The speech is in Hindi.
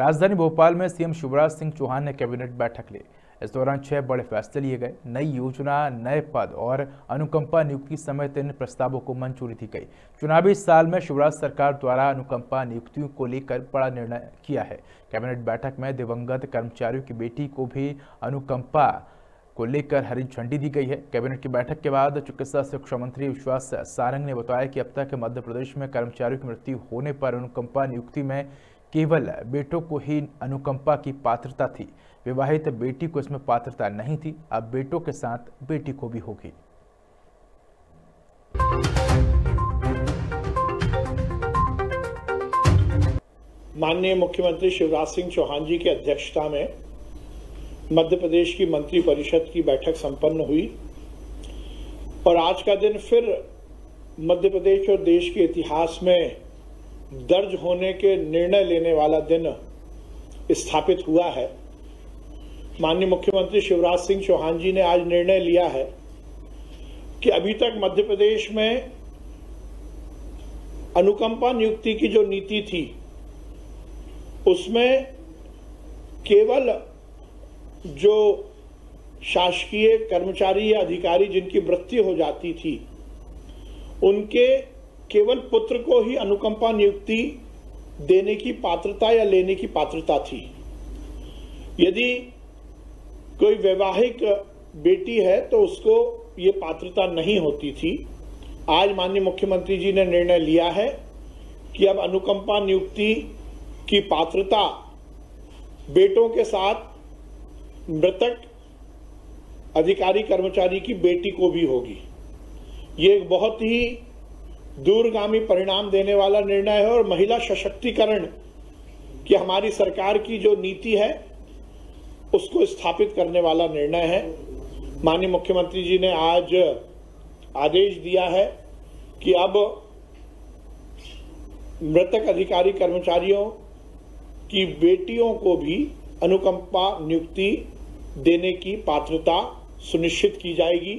राजधानी भोपाल में सीएम शिवराज सिंह चौहान ने कैबिनेट बैठक ली। इस दौरान 6 बड़े फैसले लिए गए। नई योजना, नए पद और अनुकंपा नियुक्ति समेत 3 प्रस्तावों को मंजूरी दी गई। चुनावी साल में शिवराज सरकार द्वारा अनुकंपा नियुक्तियों को लेकर बड़ा निर्णय किया है। कैबिनेट बैठक में दिवंगत कर्मचारियों की बेटी को भी अनुकंपा को लेकर हरी झंडी दी गई है। कैबिनेट की बैठक के बाद चिकित्सा शिक्षा मंत्री विश्वास सारंग ने बताया कि अब तक मध्य प्रदेश में कर्मचारियों की मृत्यु होने पर अनुकंपा नियुक्ति में केवल बेटों को ही अनुकंपा की पात्रता थी। विवाहित बेटी को इसमें पात्रता नहीं थी। अब बेटों के साथ बेटी को भी होगी। माननीय मुख्यमंत्री शिवराज सिंह चौहान जी की अध्यक्षता में मध्य प्रदेश की मंत्री परिषद की बैठक संपन्न हुई और आज का दिन फिर मध्य प्रदेश और देश के इतिहास में दर्ज होने के निर्णय लेने वाला दिन स्थापित हुआ है। माननीय मुख्यमंत्री शिवराज सिंह चौहान जी ने आज निर्णय लिया है कि अभी तक मध्य प्रदेश में अनुकंपा नियुक्ति की जो नीति थी उसमें केवल जो शासकीय कर्मचारी या अधिकारी जिनकी मृत्यु हो जाती थी उनके केवल पुत्र को ही अनुकंपा नियुक्ति देने की पात्रता या लेने की पात्रता थी। यदि कोई वैवाहिक बेटी है तो उसको ये पात्रता नहीं होती थी। आज माननीय मुख्यमंत्री जी ने निर्णय लिया है कि अब अनुकंपा नियुक्ति की पात्रता बेटों के साथ मृतक अधिकारी कर्मचारी की बेटी को भी होगी। ये एक बहुत ही दूरगामी परिणाम देने वाला निर्णय है और महिला सशक्तिकरण की हमारी सरकार की जो नीति है उसको स्थापित करने वाला निर्णय है। माननीय मुख्यमंत्री जी ने आज आदेश दिया है कि अब मृतक अधिकारी कर्मचारियों की बेटियों को भी अनुकंपा नियुक्ति देने की पात्रता सुनिश्चित की जाएगी।